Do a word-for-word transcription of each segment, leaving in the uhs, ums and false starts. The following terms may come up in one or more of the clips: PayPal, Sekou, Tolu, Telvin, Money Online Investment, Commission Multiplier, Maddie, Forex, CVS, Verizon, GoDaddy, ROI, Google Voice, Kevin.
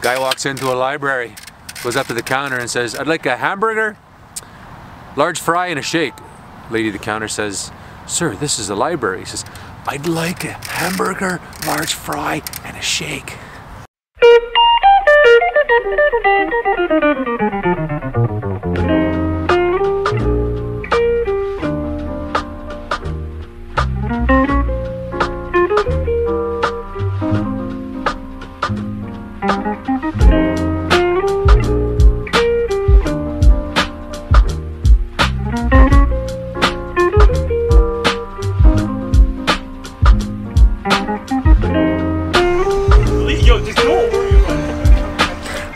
Guy walks into a library, goes up to the counter and says, "I'd like a hamburger, large fry and a shake." Lady at the counter says, "Sir, this is the library." He says, "I'd like a hamburger, large fry and a shake."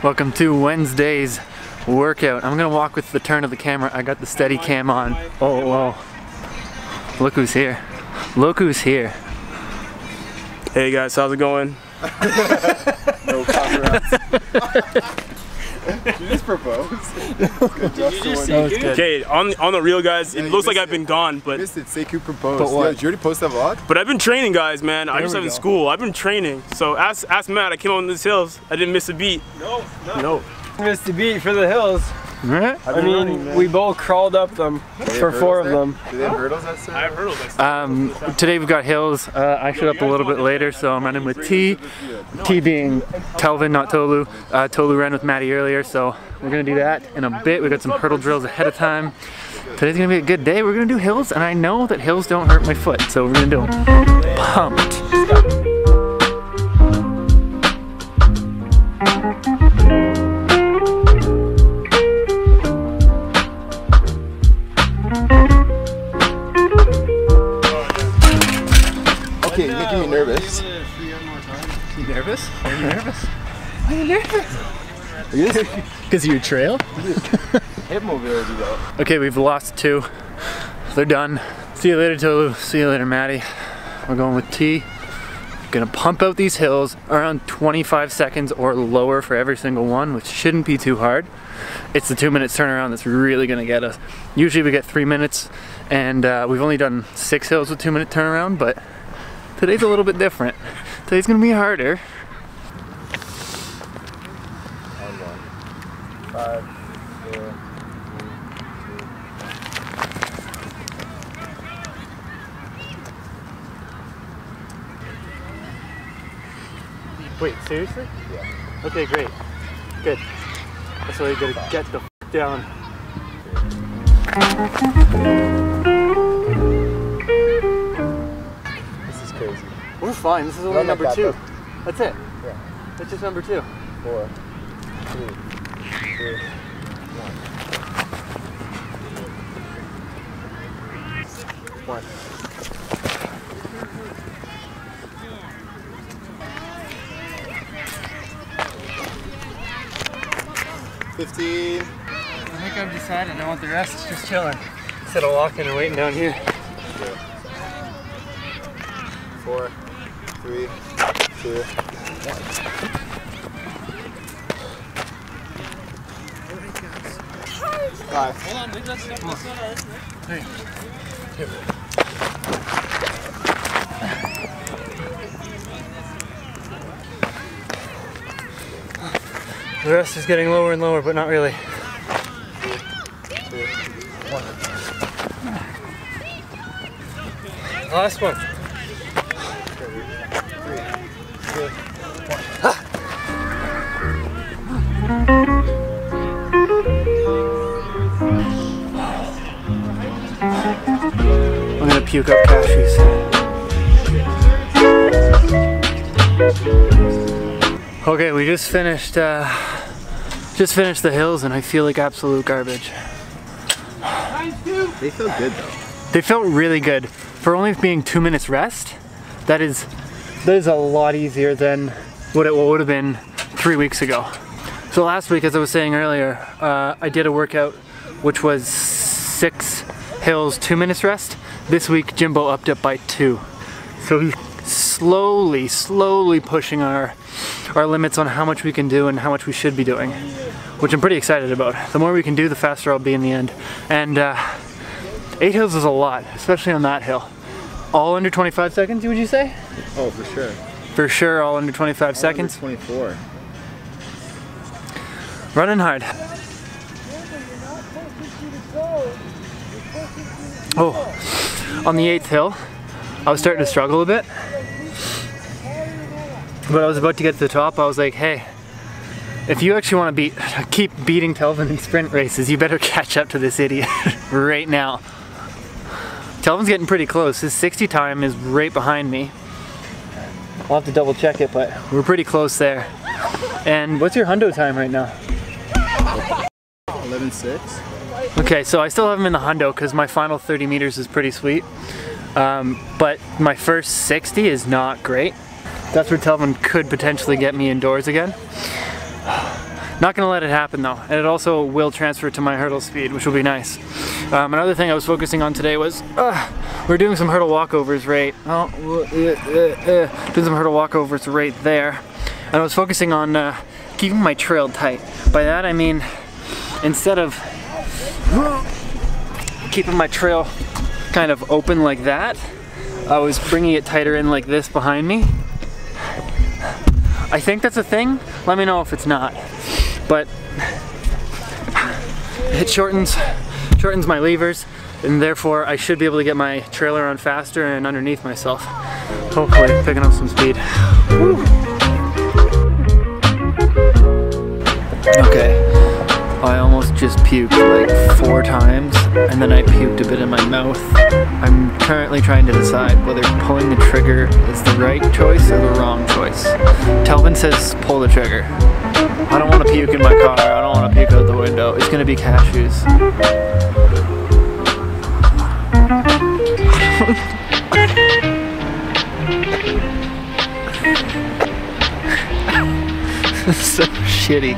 Welcome to Wednesday's workout. I'm gonna walk with the turn of the camera. I got the steady cam on. Oh, whoa. Look who's here. Look who's here. Hey guys, how's it going? No paparazzi. You just proposed. Okay, on, on the real guys, it yeah, looks like it. I've been gone, but. You missed it, Sekou proposed. But what? Yeah, did you already post that vlog? But I've been training, guys, man. There I just haven't school. I've been training. So ask, ask Matt, I came on these hills. I didn't miss a beat. No, no. no. Missed a beat for the hills. Right? I mean, running, we both crawled up them for four of there? them. Do they have hurdles at I have hurdles at Um Today we've got hills. Uh, I showed up a little bit later, so I'm running with T. T being Telvin, not Tolu. Uh, Tolu ran with Maddie earlier, so we're going to do that in a bit. We've got some hurdle drills ahead of time. Today's going to be a good day. We're going to do hills, and I know that hills don't hurt my foot, so we're going to do them. Pumped. Nervous? You nervous? Are you nervous? Are you nervous? Because of your trail? Hip mobility though. Okay, we've lost two. They're done. See you later, Tolu. See you later, Maddie. We're going with T. Gonna pump out these hills around twenty-five seconds or lower for every single one, which shouldn't be too hard. It's the two minutes turnaround that's really gonna get us. Usually we get three minutes, and uh, we've only done six hills with two minute turnaround, but today's a little bit different. Today's gonna be harder. Five, four, three, two. Wait, seriously? Yeah. Okay, great. Good. That's why you gotta get the f down. We're fine, this is only number two. That's it. Yeah. That's just number two. Four, two, three, one. One. Fifteen. I think I've decided I want the rest, just chilling. Instead of walking and waiting down here. Four. Three, two, one. Five. Hold on, big let's step this one out. Three. Two. The rest is getting lower and lower, but not really. Three, two, one. Last one. I'm gonna puke up cashews. Okay, we just finished uh, just finished the hills and I feel like absolute garbage. They felt good though. They felt really good. For only being two minutes rest, that is that is a lot easier than what it would have been three weeks ago. So last week, as I was saying earlier, uh, I did a workout which was six hills, two minutes rest. This week, Jimbo upped it by two. So he's slowly, slowly pushing our, our limits on how much we can do and how much we should be doing, which I'm pretty excited about. The more we can do, the faster I'll be in the end. And uh, eight hills is a lot, especially on that hill. All under twenty-five seconds, would you say? Oh, for sure. For sure, all under twenty-five all seconds. Under twenty-four. Running hard. Oh, on the eighth hill, I was starting to struggle a bit. But I was about to get to the top, I was like, hey, if you actually want to beat, keep beating Telvin in sprint races, you better catch up to this idiot right now. Telvin's getting pretty close. His sixty time is right behind me. I'll have to double check it, but we're pretty close there. And what's your hundo time right now? eleven six. Okay, so I still have him in the hundo because my final thirty meters is pretty sweet. Um, but my first sixty is not great. That's where Telvin could potentially get me indoors again. Not gonna let it happen though, and it also will transfer to my hurdle speed, which will be nice. Um, another thing I was focusing on today was uh, we're doing some hurdle walkovers right. Oh, uh, uh, uh, doing some hurdle walkovers right there, and I was focusing on uh, keeping my trail tight. By that I mean, instead of keeping my trail kind of open like that, I was bringing it tighter in like this behind me. I think that's a thing. Let me know if it's not. But it shortens, shortens my levers, and therefore I should be able to get my trailer on faster and underneath myself. Hopefully, picking up some speed. Woo. Okay, I almost just puked like four times, and then I puked a bit in my mouth. I'm currently trying to decide whether pulling the trigger is the right choice or the wrong choice. Telvin says pull the trigger. I don't want to puke in my car, I don't want to puke out the window. It's going to be cashews. This is so shitty.